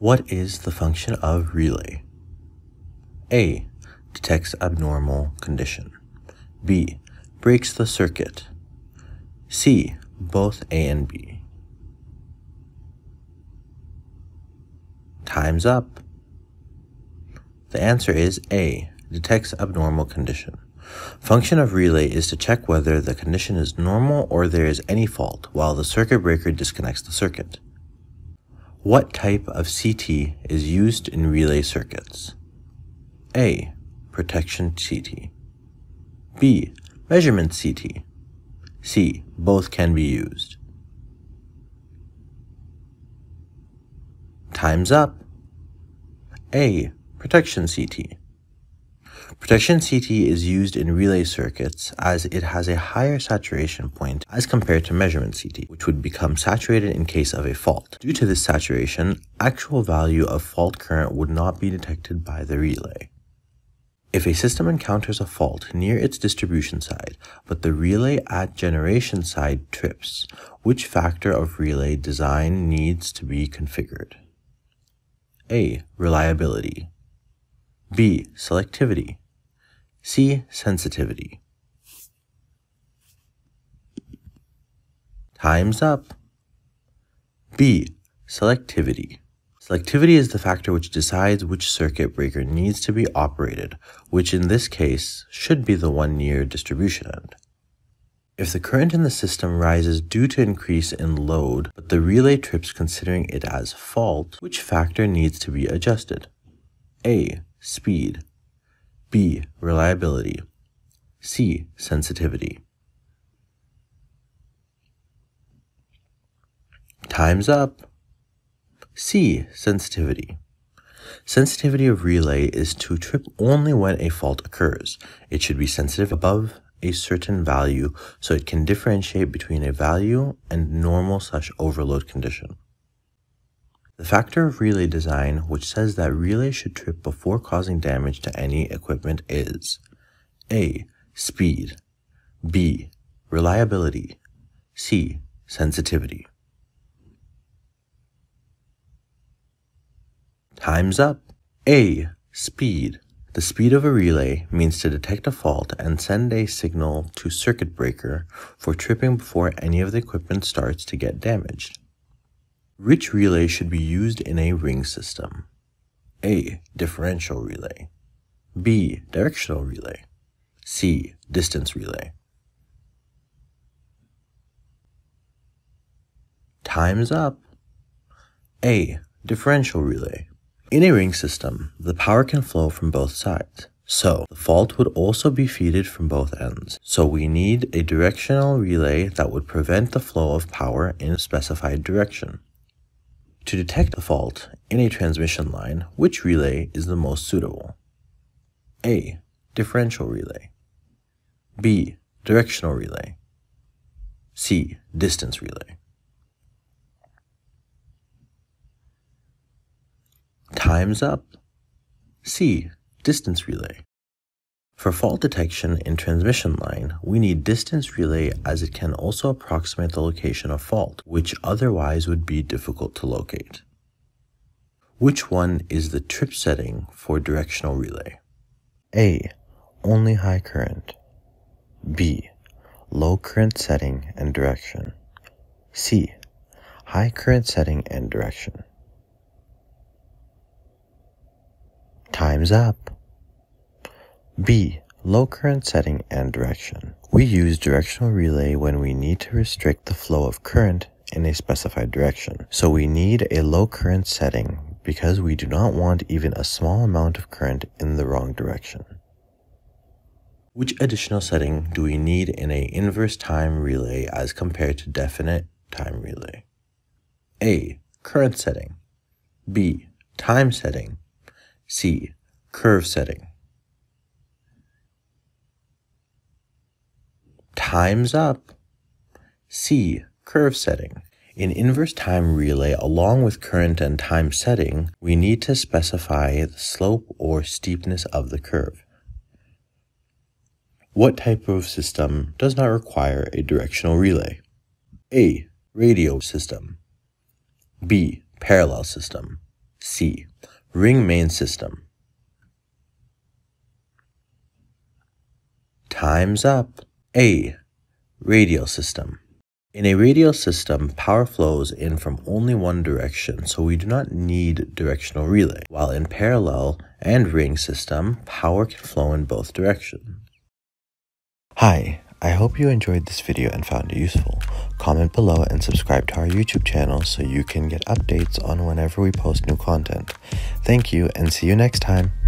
What is the function of relay? A. Detects abnormal condition. B. Breaks the circuit. C. Both A and B. Time's up. The answer is A. Detects abnormal condition. Function of relay is to check whether the condition is normal or there is any fault while the circuit breaker disconnects the circuit. What type of CT is used in relay circuits? A. Protection CT. B. Measurement CT. C. Both can be used. Time's up. A. Protection CT. Protection CT is used in relay circuits as it has a higher saturation point as compared to measurement CT, which would become saturated in case of a fault. Due to this saturation, actual value of fault current would not be detected by the relay. If a system encounters a fault near its distribution side, but the relay at generation side trips, which factor of relay design needs to be configured? A. Reliability. B. Selectivity. C. Sensitivity. Time's up. B. Selectivity. Selectivity is the factor which decides which circuit breaker needs to be operated, which in this case should be the one near distribution end. If the current in the system rises due to increase in load, but the relay trips considering it as fault, which factor needs to be adjusted? A. Speed. B. Reliability. C. Sensitivity. Time's up. C. Sensitivity. Sensitivity of relay is to trip only when a fault occurs. It should be sensitive above a certain value so it can differentiate between a value and normal/overload condition. The factor of relay design which says that relay should trip before causing damage to any equipment is A. Speed. B. Reliability. C. Sensitivity. Time's up. A. Speed. The speed of a relay means to detect a fault and send a signal to circuit breaker for tripping before any of the equipment starts to get damaged. Which relay should be used in a ring system? A. Differential relay. B. Directional relay. C. Distance relay. Time's up. A. Differential relay. In a ring system, the power can flow from both sides, so the fault would also be feeded from both ends. So we need a directional relay that would prevent the flow of power in a specified direction. To detect a fault in a transmission line, which relay is the most suitable? A. Differential relay. B. Directional relay. C. Distance relay. Time's up. C. Distance relay. For fault detection in transmission line, we need distance relay as it can also approximate the location of fault, which otherwise would be difficult to locate. Which one is the trip setting for directional relay? A. Only high current. B. Low current setting and direction. C. High current setting and direction. Time's up. B. Low current setting and direction. We use directional relay when we need to restrict the flow of current in a specified direction. So we need a low current setting because we do not want even a small amount of current in the wrong direction. Which additional setting do we need in an inverse time relay as compared to definite time relay? A. Current setting. B. Time setting. C. Curve setting. Time's up. C. Curve setting. In inverse time relay, along with current and time setting, we need to specify the slope or steepness of the curve. What type of system does not require a directional relay? A. Radial system. B. Parallel system. C. Ring main system. Time's up. A. Radial system. In a radial system, power flows in from only one direction, so we do not need directional relay, while in parallel and ring system, power can flow in both directions. Hi, I hope you enjoyed this video and found it useful. Comment below and subscribe to our YouTube channel so you can get updates on whenever we post new content. Thank you and see you next time.